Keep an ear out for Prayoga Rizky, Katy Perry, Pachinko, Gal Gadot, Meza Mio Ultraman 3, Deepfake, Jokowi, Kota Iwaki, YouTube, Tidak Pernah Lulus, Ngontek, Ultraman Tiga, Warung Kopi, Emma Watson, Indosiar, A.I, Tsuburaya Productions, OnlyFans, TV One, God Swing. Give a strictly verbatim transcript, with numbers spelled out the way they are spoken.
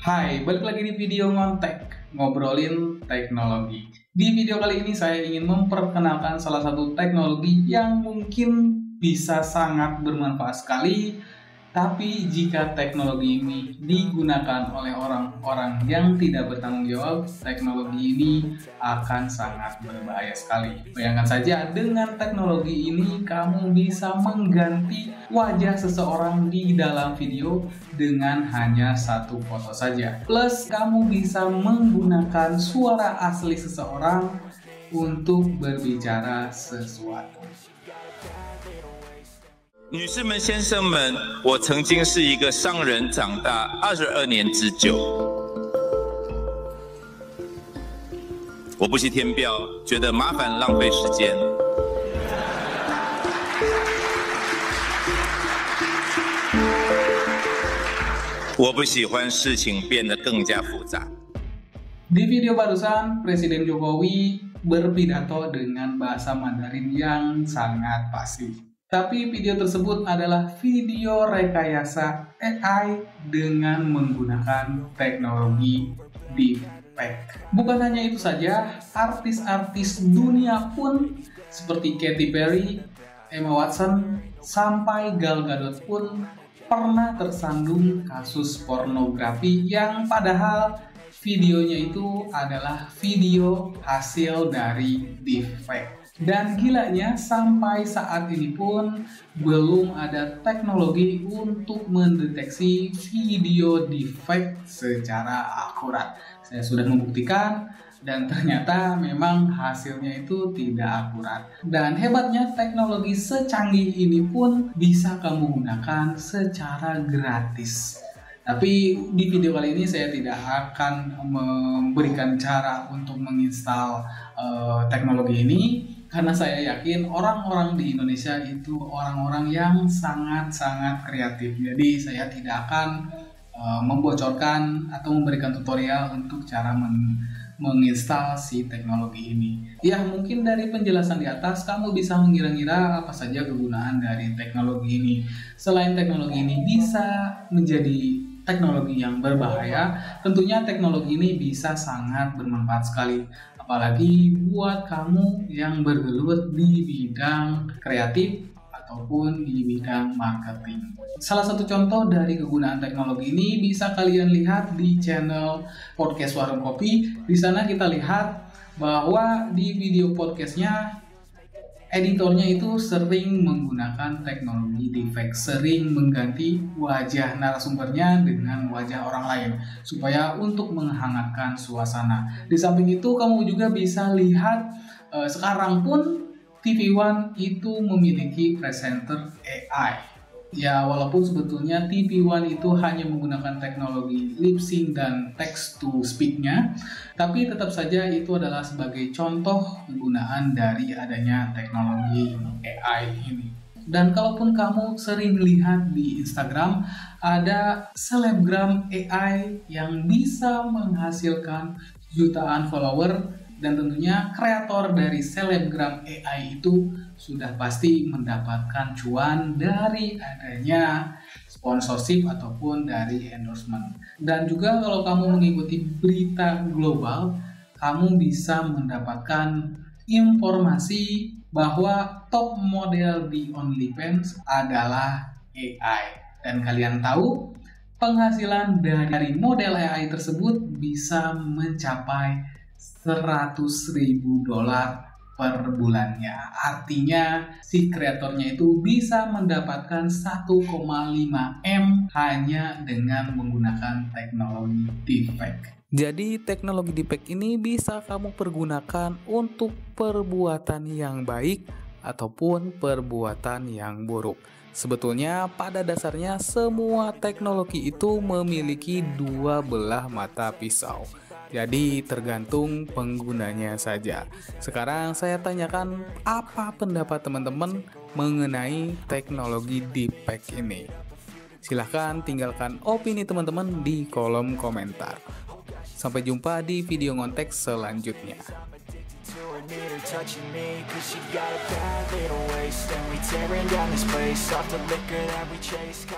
Hai, balik lagi di video Ngontek, ngobrolin teknologi. Di video kali ini saya ingin memperkenalkan salah satu teknologi yang mungkin bisa sangat bermanfaat sekali. Tapi jika teknologi ini digunakan oleh orang-orang yang tidak bertanggung jawab, teknologi ini akan sangat berbahaya sekali. Bayangkan saja, dengan teknologi ini kamu bisa mengganti wajah seseorang di dalam video dengan hanya satu foto saja. Plus, kamu bisa menggunakan suara asli seseorang untuk berbicara sesuatu. 女士们、先生们, 我曾经是一个商人长大 二十二年之久. 我不惜天标, 觉得麻烦浪费时间. 我不喜欢事情变得更加复杂. Di video barusan, Presiden Jokowi berpidato dengan bahasa Mandarin yang sangat fasih. Tapi video tersebut adalah video rekayasa A I dengan menggunakan teknologi Deepfake. Bukan hanya itu saja, artis-artis dunia pun seperti Katy Perry, Emma Watson, sampai Gal Gadot pun pernah tersandung kasus pornografi yang padahal videonya itu adalah video hasil dari Deepfake. Dan gilanya, sampai saat ini pun belum ada teknologi untuk mendeteksi video deepfake secara akurat. Saya sudah membuktikan dan ternyata memang hasilnya itu tidak akurat. Dan hebatnya, teknologi secanggih ini pun bisa kamu gunakan secara gratis. Tapi di video kali ini saya tidak akan memberikan cara untuk menginstal uh, teknologi ini. Karena saya yakin orang-orang di Indonesia itu orang-orang yang sangat-sangat kreatif. Jadi saya tidak akan uh, membocorkan atau memberikan tutorial untuk cara men menginstal si teknologi ini. Ya, mungkin dari penjelasan di atas kamu bisa mengira-ngira apa saja kegunaan dari teknologi ini. Selain teknologi ini bisa menjadi teknologi yang berbahaya, tentunya teknologi ini bisa sangat bermanfaat sekali. Apalagi buat kamu yang bergelut di bidang kreatif ataupun di bidang marketing. Salah satu contoh dari kegunaan teknologi ini bisa kalian lihat di channel podcast Warung Kopi. Di sana kita lihat bahwa di video podcastnya editornya itu sering menggunakan teknologi deepfake, sering mengganti wajah narasumbernya dengan wajah orang lain supaya untuk menghangatkan suasana. Di samping itu kamu juga bisa lihat eh, sekarang pun T V One itu memiliki presenter A I. Ya, walaupun sebetulnya T V One itu hanya menggunakan teknologi lip sync dan text to speak-nya, tapi tetap saja itu adalah sebagai contoh penggunaan dari adanya teknologi A I ini. Dan kalaupun kamu sering lihat di Instagram, ada selebgram A I yang bisa menghasilkan jutaan follower, dan tentunya kreator dari selebgram A I itu sudah pasti mendapatkan cuan dari adanya sponsorship ataupun dari endorsement. Dan juga kalau kamu mengikuti berita global, kamu bisa mendapatkan informasi bahwa top model di OnlyFans adalah A I. Dan kalian tahu, penghasilan dari model A I tersebut bisa mencapai seratus ribu dolar per bulannya. Artinya si kreatornya itu bisa mendapatkan satu koma lima M hanya dengan menggunakan teknologi deepfake. Jadi teknologi deepfake ini bisa kamu pergunakan untuk perbuatan yang baik ataupun perbuatan yang buruk. Sebetulnya pada dasarnya semua teknologi itu memiliki dua belah mata pisau. Jadi tergantung penggunanya saja. Sekarang saya tanyakan apa pendapat teman-teman mengenai teknologi deepfake ini. Silahkan tinggalkan opini teman-teman di kolom komentar. Sampai jumpa di video Ngontek selanjutnya. Need her touching me, cause she got a bad little waist, and we tearing down this place off the liquor that we chase.